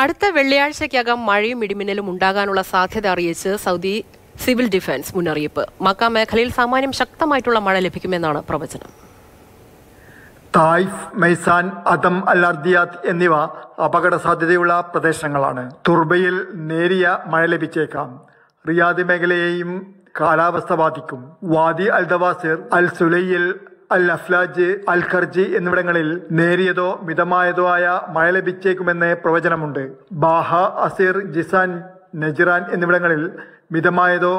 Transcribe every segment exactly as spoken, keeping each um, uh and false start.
അടുത്ത വെള്ളിയാഴ്ചയ്ക്കകം മഴയും ഇടിമിന്നലും ഉണ്ടാകാനുള്ള സാധ്യത അറിയിച്ച് സൗദി സിവിൽ ഡിഫൻസ് മുന്നറിയിപ്പ്. മക്ക മേഖലയിൽ സാമാന്യം ശക്തമായിട്ടുള്ള മഴ ലഭിക്കുമെന്നാണ് പ്രവചനം. തായിഫ്, മൈസാൻ, അതം, അൽ അർദിയാത്ത് എന്നിവ അപകട സാധ്യതയുള്ള പ്രദേശങ്ങളാണ്. തുർബയിൽ നേരിയ മഴ ലഭിച്ചേക്കാം. റിയാദ് മേഖലയെയും കാലാവസ്ഥ ബാധിക്കും. വാദി അൽ ദവാസിർ, അൽ സുലൈയിൽ, അൽ അഫ്ലാജ്, അൽ ഖർജി എന്നിവിടങ്ങളിൽ നേരിയതോ മിതമായതോ ആയ മഴ ലഭിച്ചേക്കുമെന്ന് പ്രവചനമുണ്ട്. ബാഹ, അസീർ, ജിസാൻ, നജിറാൻ എന്നിവിടങ്ങളിൽ മിതമായതോ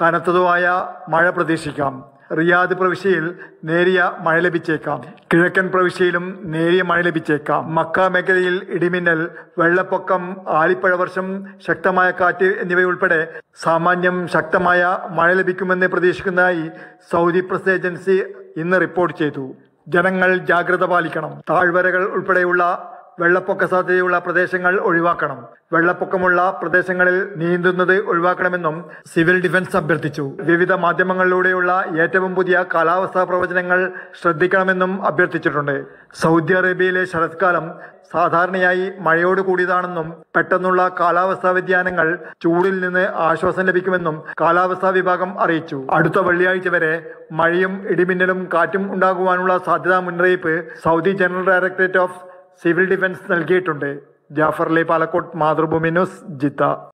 കനത്തതോ ആയ മഴ പ്രതീക്ഷിക്കാം. റിയാദ് പ്രവിശ്യയിൽ നേരിയ മഴ ലഭിച്ചേക്കാം. കിഴക്കൻ പ്രവിശ്യയിലും നേരിയ മഴ ലഭിച്ചേക്കാം. മക്ക മേഖലയിൽ ഇടിമിന്നൽ, വെള്ളപ്പൊക്കം, ആലിപ്പഴവർഷം, ശക്തമായ കാറ്റ് എന്നിവയുൾപ്പെടെ സാമാന്യം ശക്തമായ മഴ ലഭിക്കുമെന്ന് പ്രതീക്ഷിക്കുന്നതായി സൗദി പ്രസ് ഏജൻസി ഇന്ന് റിപ്പോർട്ട് ചെയ്തു. ജനങ്ങൾ ജാഗ്രത പാലിക്കണം. താഴ്വരകൾ ഉൾപ്പെടെയുള്ള വെള്ളപ്പൊക്ക സാധ്യതയുള്ള പ്രദേശങ്ങൾ ഒഴിവാക്കണം. വെള്ളപ്പൊക്കമുള്ള പ്രദേശങ്ങളിൽ നീന്തുന്നത് ഒഴിവാക്കണമെന്നും സിവിൽ ഡിഫൻസ് അഭ്യർത്ഥിച്ചു. വിവിധ മാധ്യമങ്ങളിലൂടെയുള്ള ഏറ്റവും പുതിയ കാലാവസ്ഥാ പ്രവചനങ്ങൾ ശ്രദ്ധിക്കണമെന്നും അഭ്യർത്ഥിച്ചിട്ടുണ്ട്. സൗദി അറേബ്യയിലെ ശരത്കാലം സാധാരണയായി മഴയോട് കൂടിയതാണെന്നും പെട്ടെന്നുള്ള കാലാവസ്ഥാ വ്യതിയാനങ്ങൾ ചൂടിൽ നിന്ന് ആശ്വാസം ലഭിക്കുമെന്നും കാലാവസ്ഥാ വിഭാഗം അറിയിച്ചു. അടുത്ത വെള്ളിയാഴ്ച വരെ മഴയും ഇടിമിന്നലും കാറ്റും ഉണ്ടാകുവാനുള്ള സാധ്യതാ മുന്നറിയിപ്പ് Saudi general directorate of civil defence നൽകിയിട്ടുണ്ട്. Jafar Ali Palakkode, Mathrubhumi news, Jeddah.